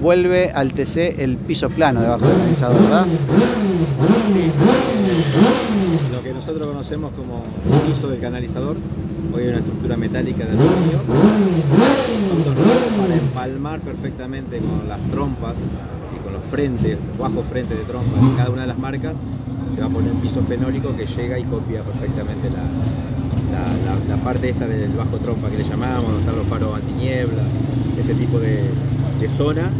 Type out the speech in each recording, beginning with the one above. vuelve al TC el piso plano debajo del pensador, ¿verdad? Sí. Lo que nosotros conocemos como piso del canalizador, hoy es una estructura metálica de aluminio. Son tornillos para empalmar perfectamente con las trompas y con los frentes, los bajos frentes de trompas de cada una de las marcas. Se va a poner un piso fenólico que llega y copia perfectamente la parte esta del bajo trompa que le llamamos, donde están los faros antiniebla, ese tipo de zona.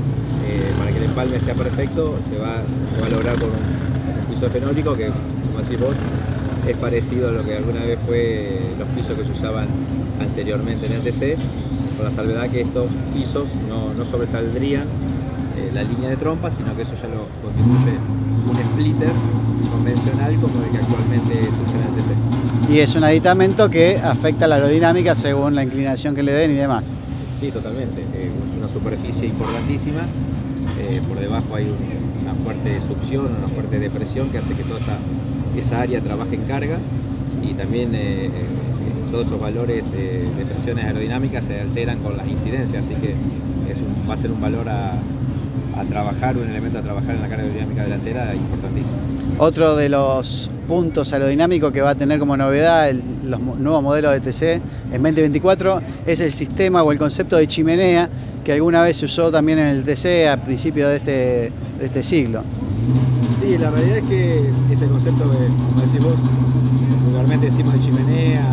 Para que el empalme sea perfecto se va a lograr con un piso fenólico que, como decís vos, es parecido a lo que alguna vez fue los pisos que se usaban anteriormente en el TC, con la salvedad que estos pisos no sobresaldrían la línea de trompa, sino que eso ya lo constituye un splitter convencional como el que actualmente se usa en el TC. Y es un aditamento que afecta la aerodinámica según la inclinación que le den y demás. Sí, totalmente. Es una superficie importantísima. Por debajo hay una fuerte succión, una fuerte depresión que hace que toda esa área trabaje en carga, y también todos esos valores de presiones aerodinámicas se alteran con las incidencias, así que va a ser un valor a trabajar, un elemento a trabajar en la carga aerodinámica delantera importantísimo. Otro de los puntos aerodinámicos que va a tener como novedad los nuevos modelos de TC en 2024 es el sistema o el concepto de chimenea que alguna vez se usó también en el TC a principios de este siglo. Sí, la realidad es que ese concepto, como decís vos, vulgarmente decimos de chimenea,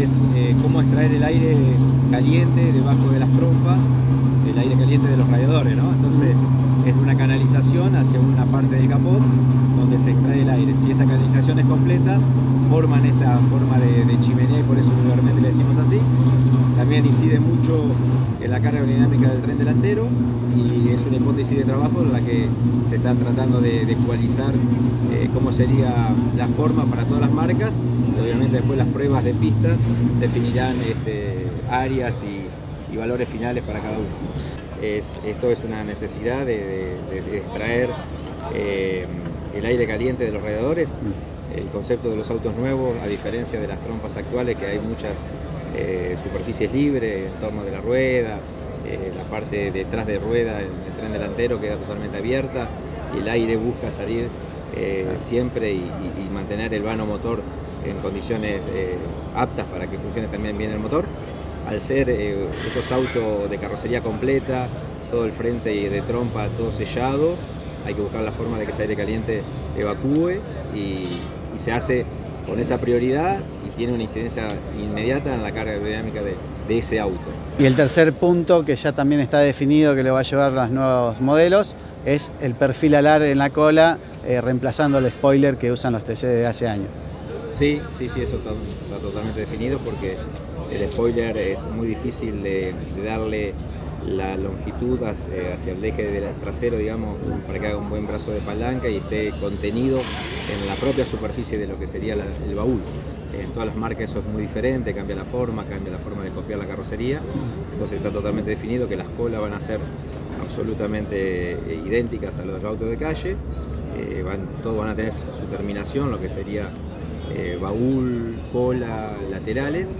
es cómo extraer el aire caliente debajo de las trompas, el aire caliente de los radiadores, ¿no? Entonces es una canalización hacia una parte del capot donde se extrae el aire. Si esa canalización es completa, forman esta forma de chimenea, y por eso regularmente le decimos así. También incide mucho en la carga aerodinámica del tren delantero, y es una hipótesis de trabajo en la que se está tratando de ecualizar cómo sería la forma para todas las marcas. Obviamente después las pruebas de pista definirán áreas y valores finales para cada uno. Esto es una necesidad de extraer el aire caliente de los radiadores. El concepto de los autos nuevos, a diferencia de las trompas actuales, que hay muchas superficies libres en torno de la rueda, la parte detrás de rueda, el tren delantero queda totalmente abierta y el aire busca salir siempre y mantener el vano motor en condiciones aptas para que funcione también bien el motor. Al ser estos autos de carrocería completa, todo el frente y de trompa todo sellado, hay que buscar la forma de que ese aire caliente evacúe, y se hace con esa prioridad y tiene una incidencia inmediata en la carga aerodinámica de ese auto. Y el tercer punto, que ya también está definido que le va a llevar los nuevos modelos, es el perfil alar en la cola, reemplazando el spoiler que usan los TC de hace años. Sí, eso está totalmente definido, porque el spoiler es muy difícil de darle la longitud hacia el eje trasero, digamos, para que haga un buen brazo de palanca y esté contenido en la propia superficie de lo que sería el baúl. En todas las marcas eso es muy diferente, cambia la forma de copiar la carrocería. Entonces está totalmente definido que las colas van a ser absolutamente idénticas a los autos de calle. Todos van a tener su terminación, lo que sería baúl, cola, laterales,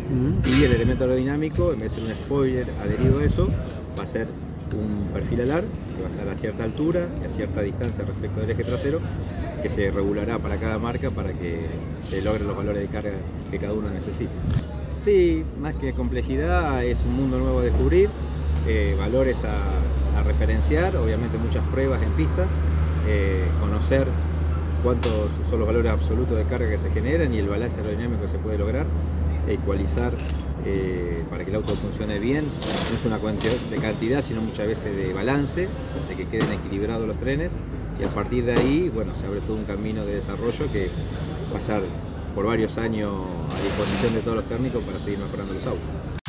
y el elemento aerodinámico, en vez de ser un spoiler adherido a eso, va a ser un perfil alar que va a estar a cierta altura y a cierta distancia respecto del eje trasero, que se regulará para cada marca para que se logren los valores de carga que cada uno necesite. Sí, más que complejidad, es un mundo nuevo a descubrir, valores a referenciar, obviamente muchas pruebas en pista, conocer cuántos son los valores absolutos de carga que se generan y el balance aerodinámico que se puede lograr, ecualizar para que el auto funcione bien. No es una cuestión de cantidad, sino muchas veces de balance, de que queden equilibrados los trenes, y a partir de ahí, bueno, se abre todo un camino de desarrollo que va a estar por varios años a disposición de todos los técnicos para seguir mejorando los autos.